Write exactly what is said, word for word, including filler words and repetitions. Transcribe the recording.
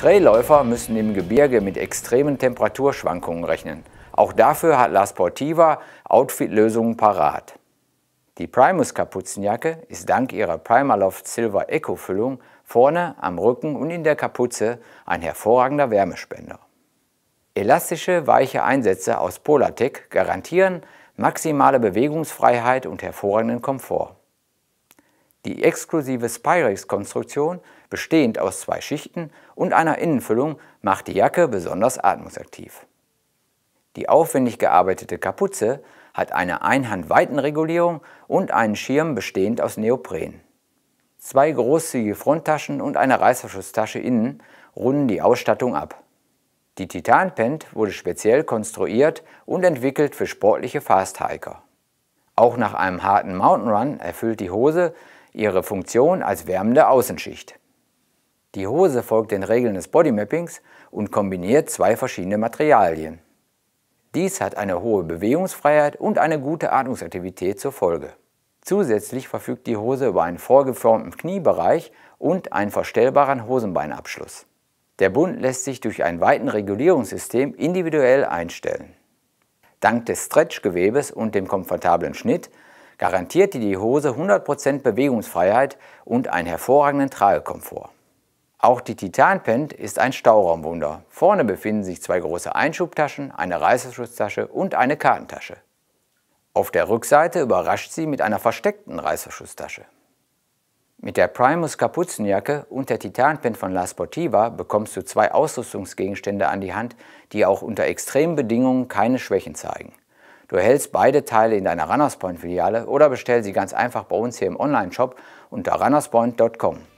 Trailläufer müssen im Gebirge mit extremen Temperaturschwankungen rechnen. Auch dafür hat La Sportiva Outfit-Lösungen parat. Die Primus-Kapuzenjacke ist dank ihrer Primaloft Silver Eco-Füllung vorne, am Rücken und in der Kapuze ein hervorragender Wärmespender. Elastische, weiche Einsätze aus Polartec garantieren maximale Bewegungsfreiheit und hervorragenden Komfort. Die exklusive SPIREX-Konstruktion, bestehend aus zwei Schichten und einer Innenfüllung, macht die Jacke besonders atmungsaktiv. Die aufwendig gearbeitete Kapuze hat eine Einhandweitenregulierung und einen Schirm bestehend aus Neopren. Zwei großzügige Fronttaschen und eine Reißverschlusstasche innen runden die Ausstattung ab. Die Titanpent wurde speziell konstruiert und entwickelt für sportliche Fast-Hiker. Auch nach einem harten Mountainrun erfüllt die Hose ihre Funktion als wärmende Außenschicht. Die Hose folgt den Regeln des Bodymappings und kombiniert zwei verschiedene Materialien. Dies hat eine hohe Bewegungsfreiheit und eine gute Atmungsaktivität zur Folge. Zusätzlich verfügt die Hose über einen vorgeformten Kniebereich und einen verstellbaren Hosenbeinabschluss. Der Bund lässt sich durch ein weites Regulierungssystem individuell einstellen. Dank des Stretchgewebes und dem komfortablen Schnitt garantiert die Hose hundert Prozent Bewegungsfreiheit und einen hervorragenden Tragekomfort. Auch die Titanpent ist ein Stauraumwunder. Vorne befinden sich zwei große Einschubtaschen, eine Reißverschlusstasche und eine Kartentasche. Auf der Rückseite überrascht sie mit einer versteckten Reißverschlusstasche. Mit der Primus Kapuzenjacke und der Titanpent von La Sportiva bekommst du zwei Ausrüstungsgegenstände an die Hand, die auch unter extremen Bedingungen keine Schwächen zeigen. Du erhältst beide Teile in deiner Runnerspoint-Filiale oder bestell sie ganz einfach bei uns hier im Online-Shop unter runnerspoint punkt com.